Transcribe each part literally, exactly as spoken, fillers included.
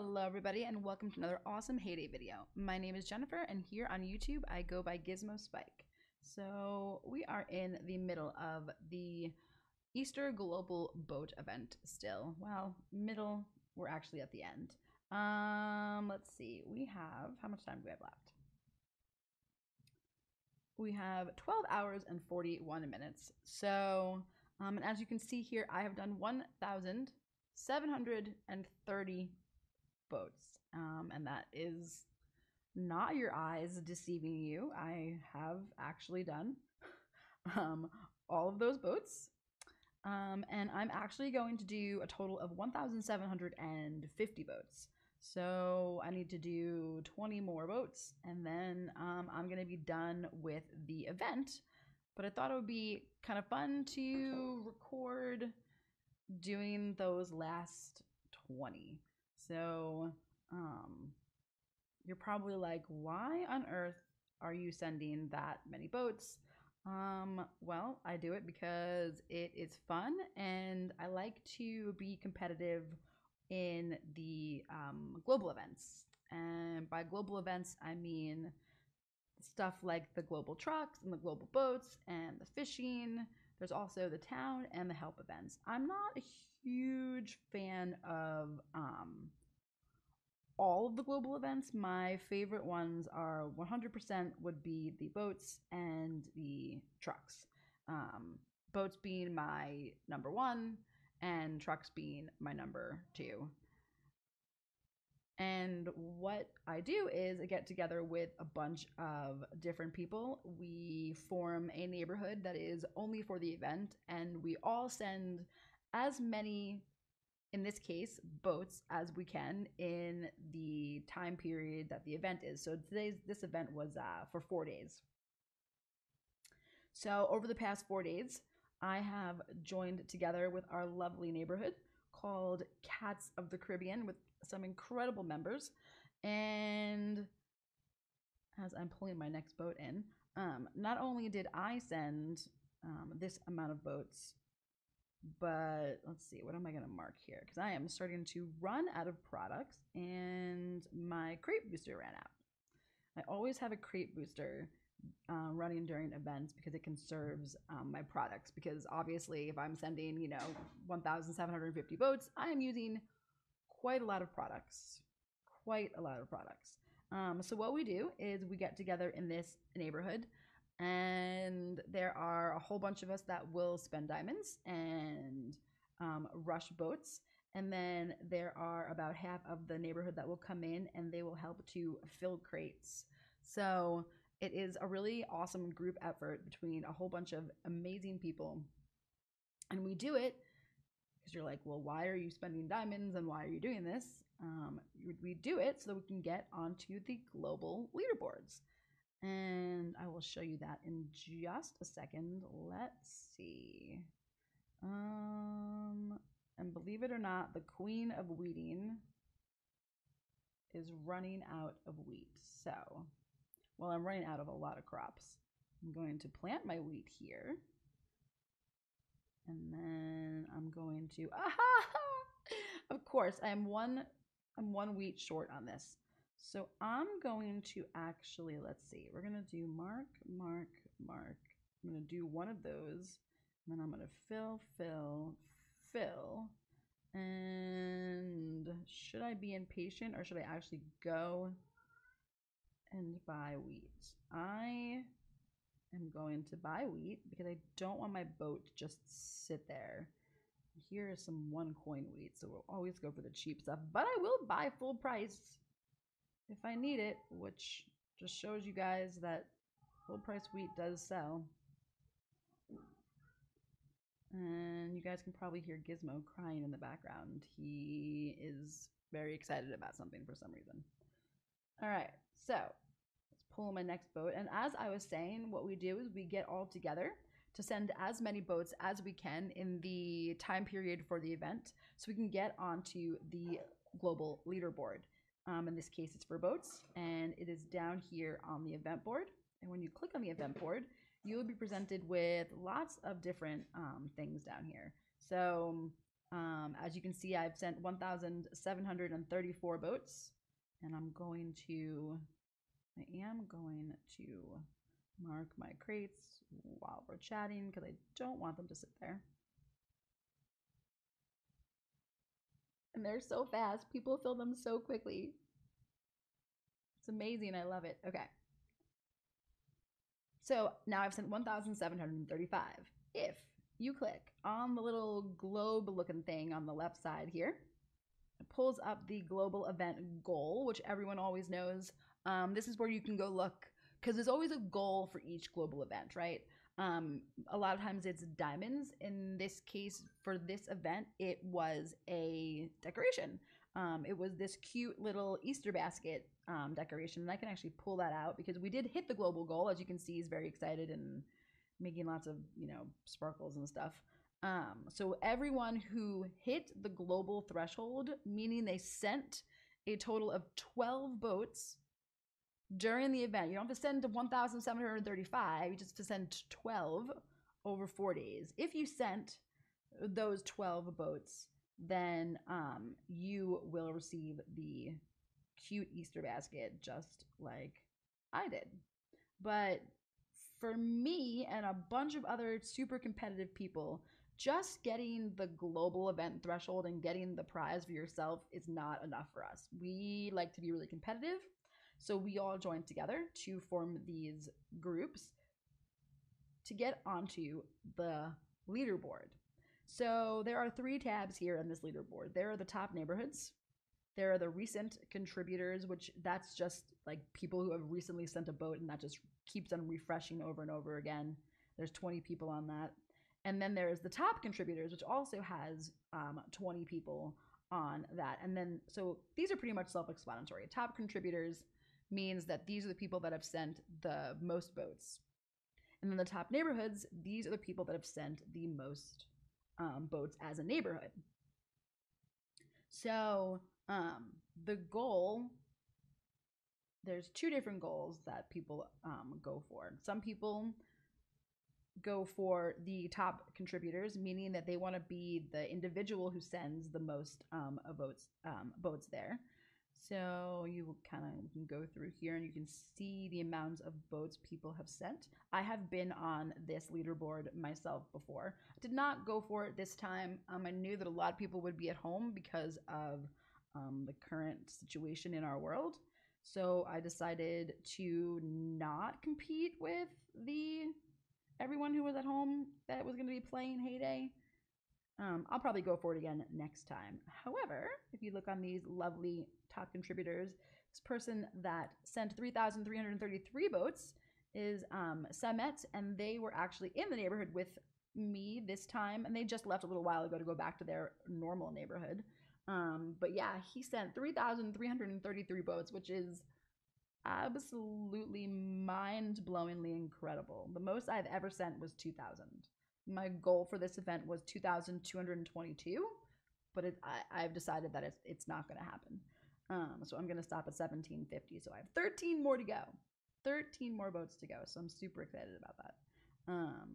Hello everybody and welcome to another awesome Hay Day video. My name is Jennifer and here on YouTube I go by Gizmo Spike. So we are in the middle of the Easter Global Boat event still. Well, middle, we're actually at the end. Um, let's see, we have, how much time do we have left? We have twelve hours and forty-one minutes. So, um, and as you can see here, I have done one thousand seven hundred thirty boats, um, and that is not your eyes deceiving you. I have actually done um, all of those boats, um, and I'm actually going to do a total of one thousand seven hundred fifty boats. So I need to do twenty more boats, and then um, I'm going to be done with the event. But I thought it would be kind of fun to record doing those last twenty. So um you're probably like, why on earth are you sending that many boats? Um well, I do it because it is fun and I like to be competitive in the um global events. And by global events I mean stuff like the global trucks and the global boats and the fishing. There's also the town and the help events. I'm not a huge fan of um, all of the global events. My favorite ones are one hundred percent would be the boats and the trucks. Um, boats being my number one and trucks being my number two. And what I do is I get together with a bunch of different people. We form a neighborhood that is only for the event, and we all send as many, in this case, boats as we can in the time period that the event is. So today's this event was uh, for four days. So over the past four days, I have joined together with our lovely neighborhood called Cats of the Caribbean with some incredible members, and as I'm pulling my next boat in, um, not only did I send um, this amount of boats, but let's see, what am I going to mark here? Because I am starting to run out of products, and my crate booster ran out. I always have a crate booster uh, running during events because it conserves um, my products. Because obviously, if I'm sending, you know, one thousand seven hundred fifty boats, I am using quite a lot of products, quite a lot of products. Um, so what we do is we get together in this neighborhood, and there are a whole bunch of us that will spend diamonds and um, rush boats. And then there are about half of the neighborhood that will come in and they will help to fill crates. So it is a really awesome group effort between a whole bunch of amazing people. And we do it. You're like, well, why are you spending diamonds and why are you doing this? Um, we do it so that we can get onto the global leaderboards. And I will show you that in just a second. Let's see. Um, and believe it or not, the queen of weeding is running out of wheat. So, well, I'm running out of a lot of crops. I'm going to plant my wheat here. And then I'm going to, aha! Of course, I'm one, I'm one wheat short on this. So I'm going to actually, let's see, we're gonna do mark, mark, mark. I'm gonna do one of those, and then I'm gonna fill, fill, fill. And should I be impatient or should I actually go and buy wheat? I I'm going to buy wheat because I don't want my boat to just sit there. Here is some one coin wheat, so we'll always go for the cheap stuff, but I will buy full price if I need it, which just shows you guys that full price wheat does sell. And you guys can probably hear Gizmo crying in the background. He is very excited about something for some reason. All right, so pull my next boat. And as I was saying, what we do is we get all together to send as many boats as we can in the time period for the event so we can get onto the global leaderboard. Um, in this case, it's for boats, and it is down here on the event board. And when you click on the event board, you'll be presented with lots of different um, things down here. So Um, as you can see, I've sent one thousand seven hundred thirty-four boats, and I'm going to, I am going to mark my crates while we're chatting because I don't want them to sit there. And they're so fast. People fill them so quickly. It's amazing. I love it. Okay. So now I've sent one thousand seven hundred thirty-five. If you click on the little globe looking thing on the left side here, it pulls up the global event goal, which everyone always knows. Um, this is where you can go look because there's always a goal for each global event, right? Um, a lot of times it's diamonds. In this case, for this event, it was a decoration. Um, it was this cute little Easter basket um, decoration. And I can actually pull that out because we did hit the global goal. As you can see, he's very excited and making lots of, you know, sparkles and stuff. Um, so everyone who hit the global threshold, meaning they sent a total of twelve boats during the event. You don't have to send to one thousand seven hundred thirty-five, you just have to send twelve over four days. If you sent those twelve boats, then um, you will receive the cute Easter basket just like I did. But for me and a bunch of other super competitive people, just getting the global event threshold and getting the prize for yourself is not enough for us. We like to be really competitive. So we all joined together to form these groups to get onto the leaderboard. So there are three tabs here on this leaderboard. There are the top neighborhoods. There are the recent contributors, which that's just like people who have recently sent a boat, and that just keeps on refreshing over and over again. There's twenty people on that. And then there is the top contributors, which also has um, twenty people on that. And then, so these are pretty much self-explanatory. Top contributors means that these are the people that have sent the most boats. And then the top neighborhoods, these are the people that have sent the most um, boats as a neighborhood. So um, the goal, there's two different goals that people um, go for. Some people go for the top contributors, meaning that they want to be the individual who sends the most um, votes, um, votes there. So you kind of go through here and you can see the amounts of votes people have sent. I have been on this leaderboard myself before. I did not go for it this time. Um, I knew that a lot of people would be at home because of um, the current situation in our world. So I decided to not compete with the everyone who was at home that was going to be playing Hay Day. Um, I'll probably go for it again next time. However, if you look on these lovely top contributors, this person that sent three thousand three hundred thirty-three votes is um, Samet, and they were actually in the neighborhood with me this time, and they just left a little while ago to go back to their normal neighborhood. Um, but yeah, he sent three thousand three hundred thirty-three votes, which is absolutely mind-blowingly incredible. The most I've ever sent was two thousand. My goal for this event was two thousand two hundred twenty-two, but it, I, I've decided that it's, it's not going to happen. Um, so I'm going to stop at seventeen fifty. So I have thirteen more to go, thirteen more boats to go. So I'm super excited about that. Um,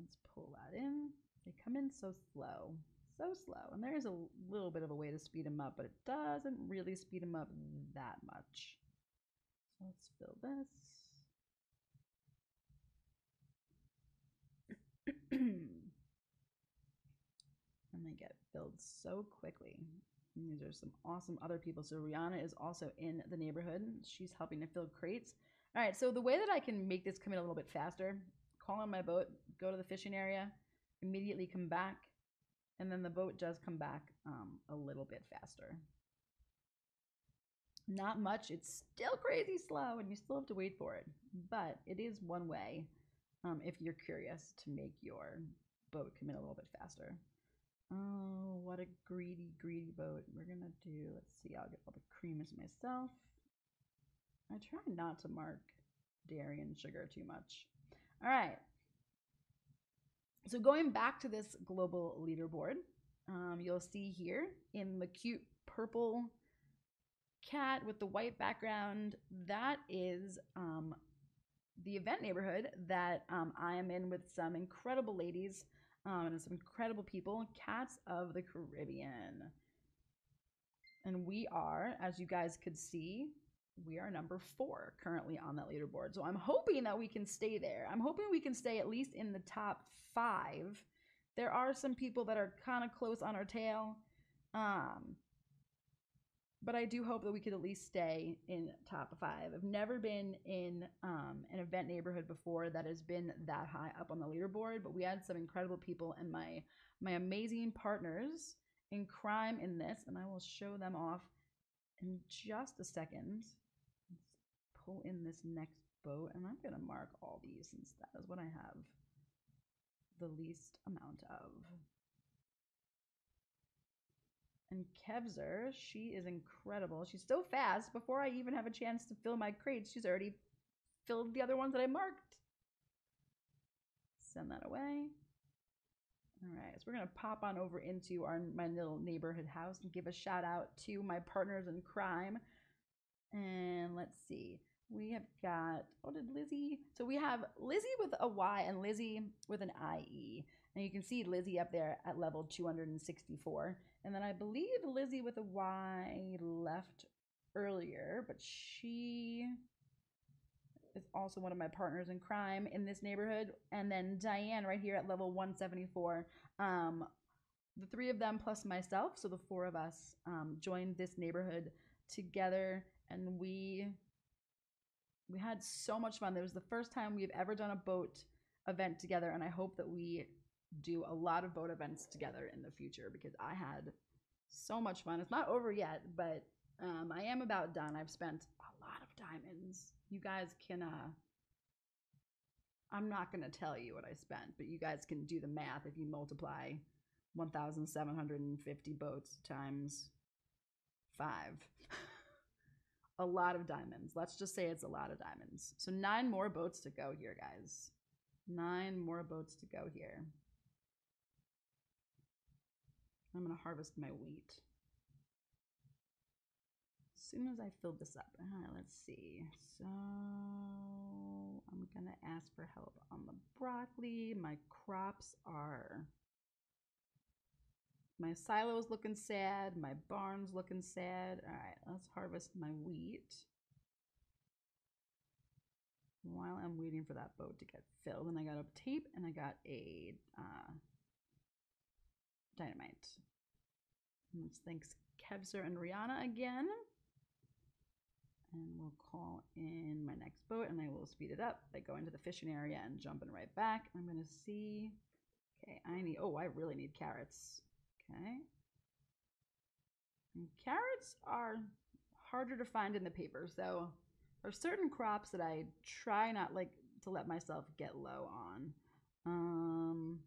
let's pull that in. They come in so slow. So slow, and there is a little bit of a way to speed them up, but it doesn't really speed them up that much. So let's fill this. And they get filled so quickly. And these are some awesome other people. So Rihanna is also in the neighborhood. She's helping to fill crates. All right, so the way that I can make this come in a little bit faster, call on my boat, go to the fishing area, immediately come back, and then the boat does come back um, a little bit faster. Not much, it's still crazy slow and you still have to wait for it, but it is one way um, if you're curious to make your boat come in a little bit faster. Oh, what a greedy, greedy boat. We're gonna do, let's see, I'll get all the creamers myself. I try not to mark dairy and sugar too much. All right. So going back to this global leaderboard, um, you'll see here in the cute purple cat with the white background, that is um, the event neighborhood that um, I am in with some incredible ladies Um, and some incredible people, Cats of the Caribbean. And we are, as you guys could see, we are number four currently on that leaderboard. So I'm hoping that we can stay there. I'm hoping we can stay at least in the top five. There are some people that are kind of close on our tail. Um, but I do hope that we could at least stay in top five. I've never been in um, an event neighborhood before that has been that high up on the leaderboard, but we had some incredible people and my, my amazing partners in crime in this, and I will show them off in just a second. Let's pull in this next boat, and I'm gonna mark all these since that is what I have the least amount of. And Kevser, she is incredible. She's so fast, before I even have a chance to fill my crates, she's already filled the other ones that I marked. Send that away. All right, so we're gonna pop on over into our my little neighborhood house and give a shout out to my partners in crime. And let's see, we have got, oh, did Lizzie? So we have Lizzie with a Y and Lizzie with an I E. And you can see Lizzie up there at level two hundred sixty-four. And then I believe Lizzie with a Y left earlier, but she is also one of my partners in crime in this neighborhood. And then Diane right here at level one seventy-four. Um, the three of them plus myself, so the four of us um, joined this neighborhood together, and we we had so much fun. It was the first time we've ever done a boat event together, and I hope that we do a lot of boat events together in the future because I had so much fun. It's not over yet, but um, I am about done. I've spent a lot of diamonds. You guys can, uh, I'm not going to tell you what I spent, but you guys can do the math if you multiply one thousand seven hundred fifty boats times five. A lot of diamonds. Let's just say it's a lot of diamonds. So nine more boats to go here, guys. Nine more boats to go here. I'm going to harvest my wheat as soon as I fill this up. Uh, let's see. So I'm going to ask for help on the broccoli. My crops are, my silo's looking sad. My barn's looking sad. All right, let's harvest my wheat while I'm waiting for that boat to get filled. And I got a tape and I got a uh, dynamite. Let's thanks Kevser and Rihanna again. And we'll call in my next boat and I will speed it up by going to the fishing area and jumping right back. I'm gonna see, okay, I need, oh, I really need carrots. Okay. And carrots are harder to find in the paper. So there are certain crops that I try not like to let myself get low on. Um,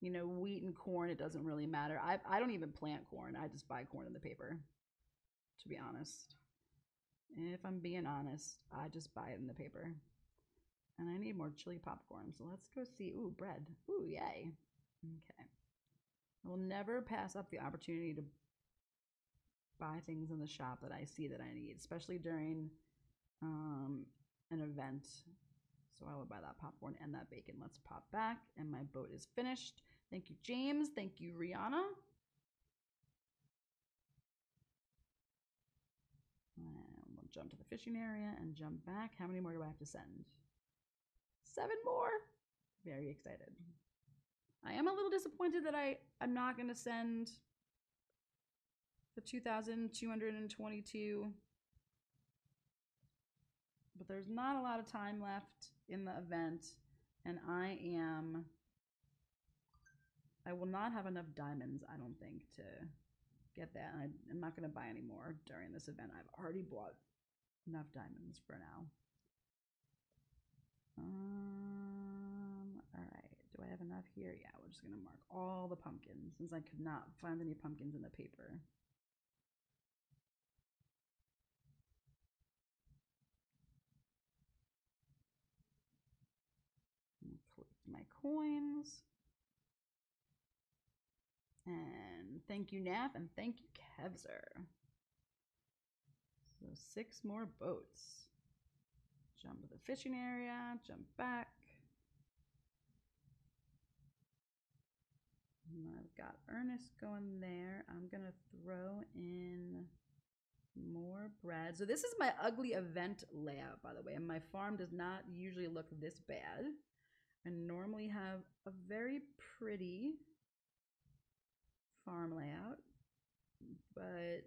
you know, wheat and corn, it doesn't really matter. I, I don't even plant corn. I just buy corn in the paper, to be honest. If I'm being honest, I just buy it in the paper. And I need more chili popcorn. So let's go see. Ooh, bread. Ooh, yay. Okay. I will never pass up the opportunity to buy things in the shop that I see that I need, especially during um, an event. So I would buy that popcorn and that bacon. Let's pop back, and my boat is finished. Thank you, James. Thank you, Rihanna. And we'll jump to the fishing area and jump back. How many more do I have to send? Seven more. Very excited. I am a little disappointed that I am not going to send the two thousand two hundred twenty-two, but there's not a lot of time left in the event, and I am, I will not have enough diamonds, I don't think, to get that, and I, I'm not going to buy any more during this event. I've already bought enough diamonds for now. Um, all right, do I have enough here? Yeah, we're just going to mark all the pumpkins, since I could not find any pumpkins in the paper. My coins. And thank you, Nap, and thank you, Kevser. So six more boats. Jump to the fishing area, jump back. I've got Ernest going there. I'm gonna throw in more bread. So this is my ugly event layout, by the way, and my farm does not usually look this bad. I normally have a very pretty farm layout, but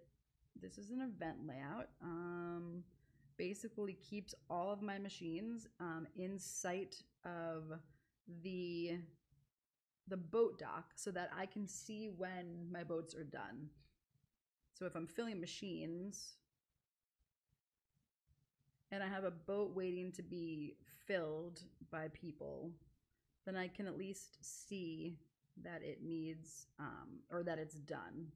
this is an event layout. Um, basically keeps all of my machines um, in sight of the the boat dock so that I can see when my boats are done. So if I'm filling machines and I have a boat waiting to be filled by people, then I can at least see that it needs um, or that it's done.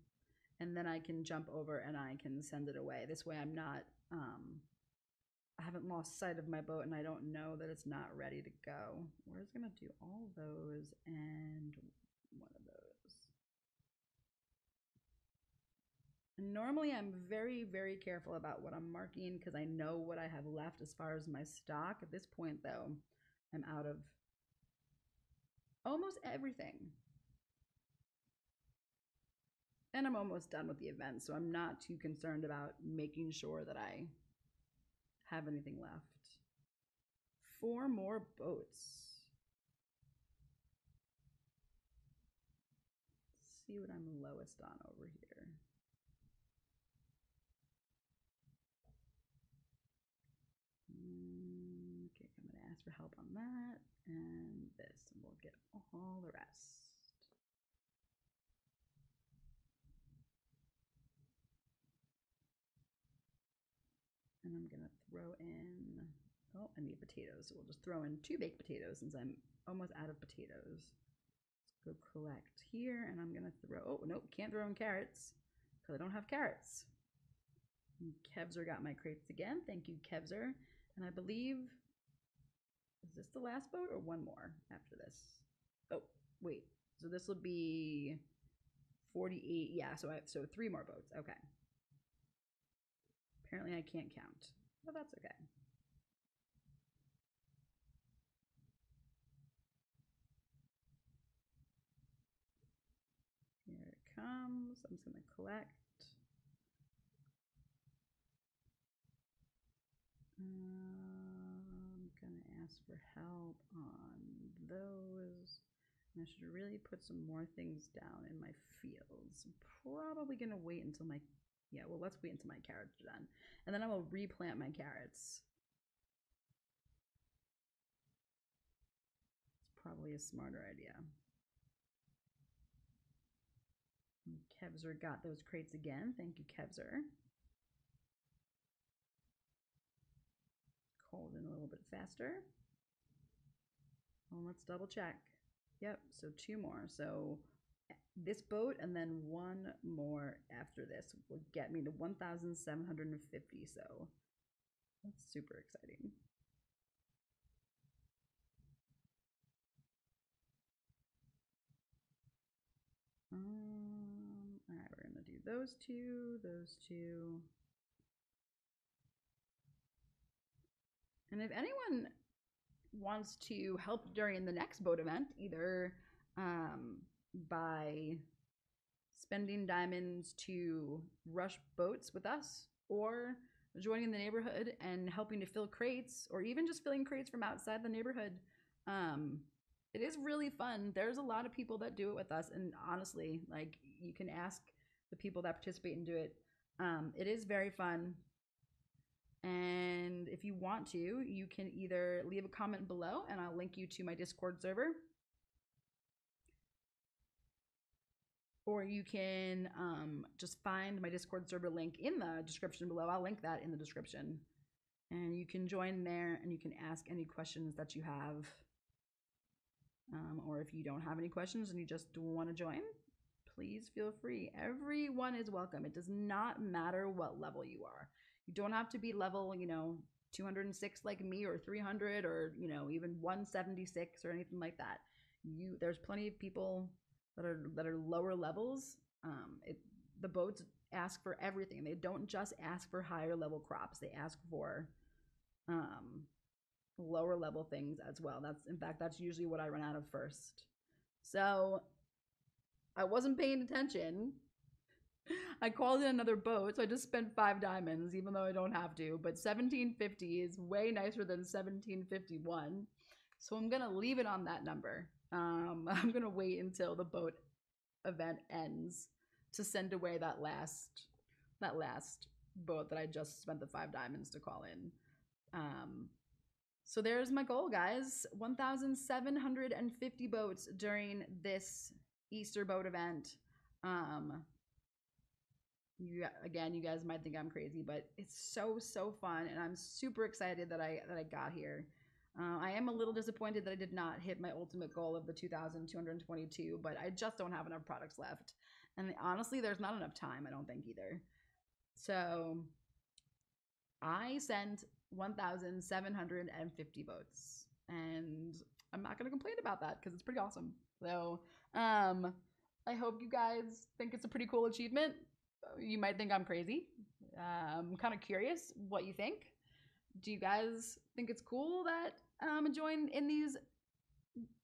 And then I can jump over and I can send it away. This way I'm not, um, I haven't lost sight of my boat and I don't know that it's not ready to go. We're just gonna do all those and one of those. And normally I'm very, very careful about what I'm marking because I know what I have left as far as my stock. At this point though, I'm out of almost everything. And I'm almost done with the event, so I'm not too concerned about making sure that I have anything left. Four more boats. Let's see what I'm lowest on over here. Okay, I'm gonna ask for help on that and this, and we'll get all the rest. And I'm gonna throw in, oh, I need potatoes. So we'll just throw in two baked potatoes since I'm almost out of potatoes. Let's go collect here and I'm gonna throw, oh, nope, can't throw in carrots because I don't have carrots. And Kevser got my crates again. Thank you, Kevser. And I believe, is this the last boat or one more after this? Oh, wait, so this will be forty-eight. Yeah, so I have, so three more boats, okay. Apparently I can't count, but that's okay. Here it comes, I'm just gonna collect. I'm gonna ask for help on those. And I should really put some more things down in my fields. I'm probably gonna wait until my Yeah, well, let's wait until my carrots are done. And then I will replant my carrots. It's probably a smarter idea. And Kevser got those crates again. Thank you, Kevser. Cold in a little bit faster. Well, let's double check. Yep, so two more. So this boat and then one more after this will get me to one thousand seven hundred fifty, so that's super exciting. Um, all right, we're gonna do those two, those two. And if anyone wants to help during the next boat event, either um, by spending diamonds to rush boats with us, or joining the neighborhood and helping to fill crates, or even just filling crates from outside the neighborhood. Um, it is really fun. There's a lot of people that do it with us, and honestly, like, you can ask the people that participate and do it. Um, it is very fun. And if you want to, you can either leave a comment below and I'll link you to my Discord server, or you can um, just find my Discord server link in the description below. I'll link that in the description. And you can join there and you can ask any questions that you have. Um, or if you don't have any questions and you just want to join, please feel free. Everyone is welcome. It does not matter what level you are. You don't have to be level, you know, two hundred six like me, or three hundred, or, you know, even one seventy-six or anything like that. You, there's plenty of people that are that are lower levels. Um, it, the boats ask for everything. They don't just ask for higher level crops. They ask for um, lower level things as well. That's in fact that's usually what I run out of first. So I wasn't paying attention. I called in another boat, so I just spent five diamonds, even though I don't have to. But seventeen fifty is way nicer than seventeen fifty-one. So I'm going to leave it on that number. Um, I'm going to wait until the boat event ends to send away that last that last boat that I just spent the five diamonds to call in. Um, so there's my goal, guys. one thousand seven hundred fifty boats during this Easter boat event. Um, you, again, you guys might think I'm crazy, but it's so, so fun. And I'm super excited that I, that I got here. Uh, I am a little disappointed that I did not hit my ultimate goal of the two thousand two hundred twenty-two, but I just don't have enough products left. And honestly, there's not enough time, I don't think, either. So I sent one thousand seven hundred fifty votes, and I'm not going to complain about that because it's pretty awesome. So um, I hope you guys think it's a pretty cool achievement. You might think I'm crazy. Um, I'm kind of curious what you think. Do you guys think it's cool that um, join in these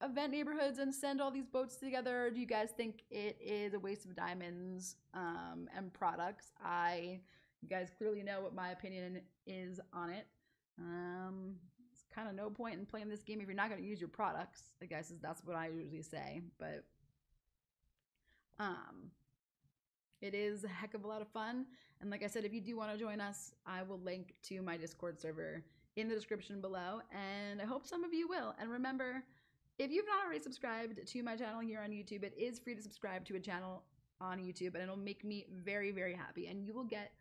event neighborhoods and send all these boats together? Do you guys think it is a waste of diamonds um, and products? I, you guys clearly know what my opinion is on it. Um, it's kind of no point in playing this game if you're not going to use your products. I guess that's what I usually say, but um, it is a heck of a lot of fun. And like I said, if you do want to join us, I will link to my Discord server in the description below, and I hope some of you will. And remember, if you've not already subscribed to my channel here on YouTube, it is free to subscribe to a channel on YouTube, and it'll make me very, very happy. And you will get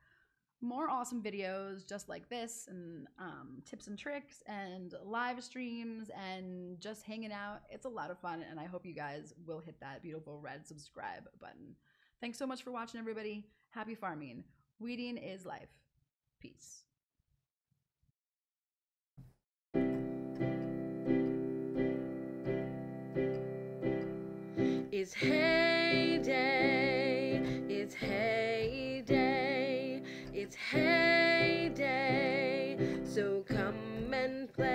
more awesome videos just like this, and um, tips and tricks, and live streams, and just hanging out. It's a lot of fun, and I hope you guys will hit that beautiful red subscribe button. Thanks so much for watching, everybody. Happy farming. Weeding is life. Peace. It's hay day, it's hay day, it's hay day, so come and play.